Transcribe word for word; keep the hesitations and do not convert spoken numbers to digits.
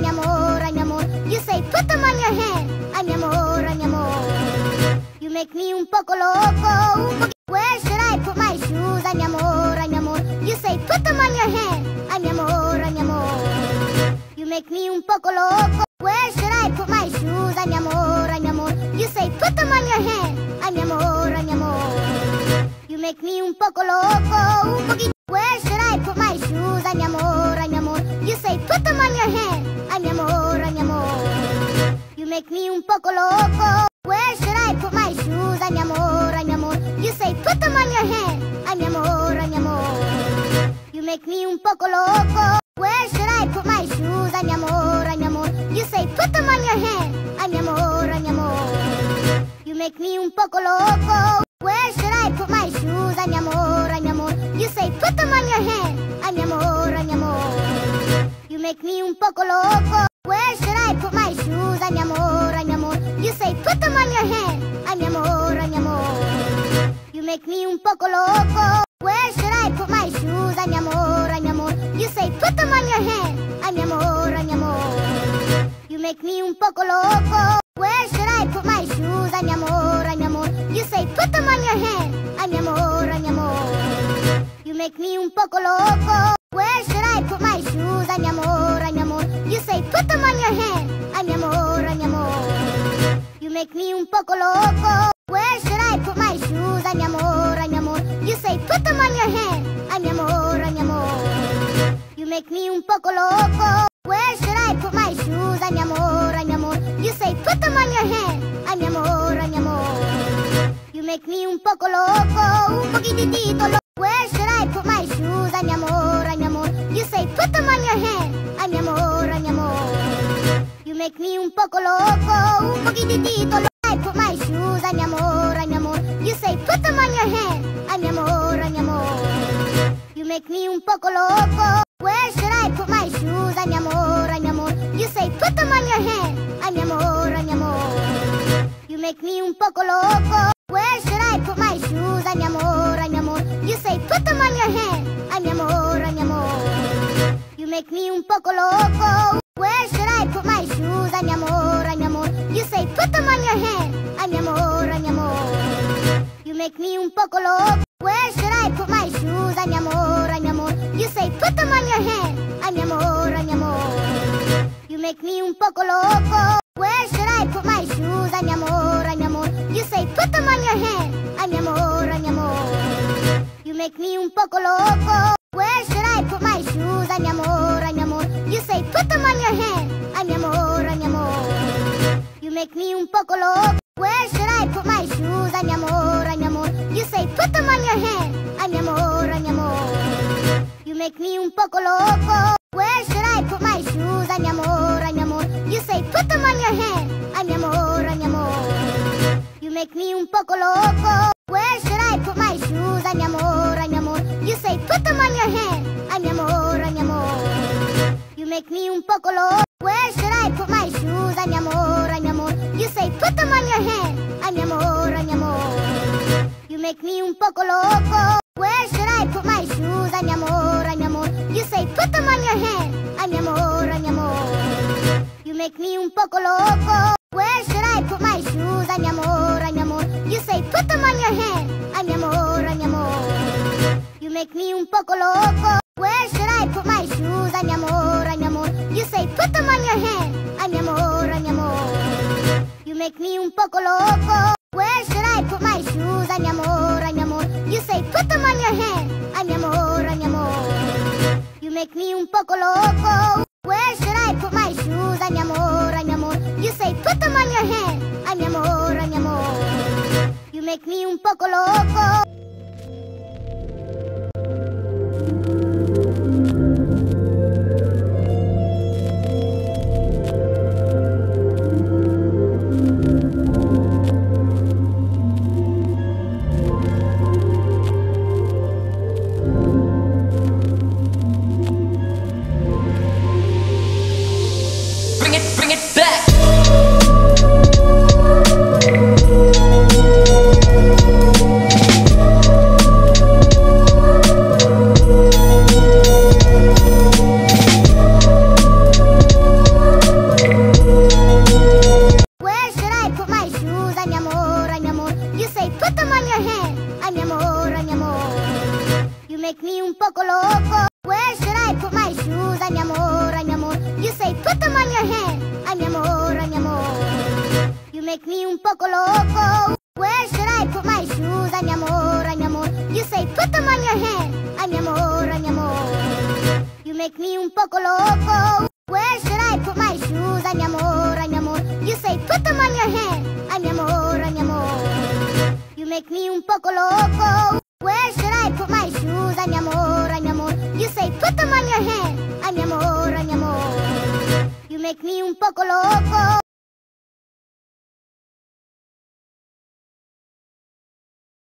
mi amor, ay mi amor. You say put them on your hand, ay mi amor, ay mi amor. You make me un poco loco, un poco. Where should I put my shoes, ay mi amor, ay mi amor. You say put them on your hand, ay mi amor, ay mi amor. You make me un poco loco. Where should I put my shoes, ay mi amor, ay mi amor. You say put them on your hand, ay mi amor, ay mi amor. You make me un poco loco, un poquito. Where should I put my shoes, ay mi amor, ay mi amor. You say put them on your hand, ay mi amor, ay mi amor. You make me un poco loco. Where should I put my shoes, ay mi amor, ay mi amor. You say put them on your hand, ay mi amor, ay mi amor. You make me un poco loco. Where should I put my shoes, ay mi amor, ay mi amor. You say put them on your hand, ay mi amor, ay mi amor. You make me un poco loco. Where should I put my shoes, ay mi amor, ay mi amor. You say put them on your hand, ay mi amor, ay mi amor. You make me un poco loco. Where should I put my shoes, ay mi amor, ay mi amor. You say put them on your hand, ay mi amor, ay mi amor. You make me un poco loco. Where should I put my shoes, ay mi amor, ay mi amor. You say put them on your hand, ay mi amor, ay mi amor. You make me un poco loco. Where should I put my shoes, ay mi amor, ay mi amor. You say put them on your hand, ay mi amor, ay mi amor. You make me un poco loco. Where should I put my shoes, ay mi amor, ay mi amor. You say put them on your hand, ay mi amor, ay mi amor. You make me un poco loco. Where should I put my shoes, ay mi amor, ay mi amor. You say put them on your hand, ay mi amor, ay mi amor. You make me un poco loco. Where should I put my shoes, ay mi amor, ay mi amor. You say put them on your hand, ay mi amor, ay mi amor. You make me un poco loco, un poquitito loco. Where should I put my shoes, ay mi amor, ay mi amor. You say put them on your hand, ay mi amor, ay mi amor. You make me un poco loco, un poquitito loco. I put my shoes, ay mi amor, ay mi amor. You say put them on your hand, ay mi amor, ay mi amor. You make me un poco loco. Where should I put my shoes, ay mi amor, ay mi amor. You say put them on your hand, ay mi amor, ay mi amor. You make me un poco loco. Where should I put my shoes, ay mi amor, ay mi amor. You say put them on your hand, ay mi amor, ay mi amor. You make me un poco loco. Where should I put my shoes, ay mi amor, ay mi amor. You say put them on your hand, ay mi amor, ay mi amor. You make me un poco loco. Where should I put my shoes, ay mi amor, ay mi amor. You say put them on your hand, ay mi amor, ay mi amor. You make me un poco loco. Where should I put my shoes, ay mi amor, ay mi amor. You say put them on your hand, ay mi amor, ay mi amor. You make me un poco loco. Where should I put my shoes, ay mi amor, ay mi amor. You say put them on your hand, ay mi amor, ay mi amor. You make me un poco loco. Where should I put my shoes, ay mi amor, ay mi amor. You say put them on your hand, ay mi amor, ay mi amor. You make me un poco loco. Where should I put my shoes, ay mi amor, ay mi amor. You say put them on your hand, ay mi amor, ay mi amor. You make me un poco loco. Where should I put my shoes, ay mi amor, ay mi amor. You say put them on your hand, ay mi amor, ay mi amor. You make me un poco loco. Where should I put my shoes, ay mi amor, ay mi amor. You say put them on your hand, ay mi amor, ay mi amor. You make me un poco loco. Where should I put my shoes, ay mi amor, ay mi amor. You say put them on your hand, ay mi amor, ay mi amor. You make me un poco loco. Where should I put my shoes, ay mi amor, ay mi amor. You say put them on your hand, ay mi amor, ay mi amor. You make me un poco loco. Where should I put my shoes, ay mi amor, ay mi amor. You say put them on your hand, ay mi amor, ay mi amor. You make me un poco loco. Where should I put my shoes, ay mi amor, ay mi amor. You say put them on your hand, ay mi amor, ay mi amor. You make me un poco loco. Where should I put my shoes, ay mi amor, ay mi amor. You say put them on your hand, ay mi amor, ay mi amor. You make me un poco loco. Back. make me un poco loco. Where should I put my shoes? Ay mi amor, ay mi amor. You say put them on your head. Ay mi amor, ay mi amor. You make me un poco loco. Where should I put my shoes? Ay mi amor, ay mi amor. You say put them on your head. Ay mi amor, ay mi amor. You make me un poco loco. Where should I put my shoes? Ay mi amor, ay mi amor. You say put them on your head. Ay mi amor, ay mi amor. You make me un poco loco.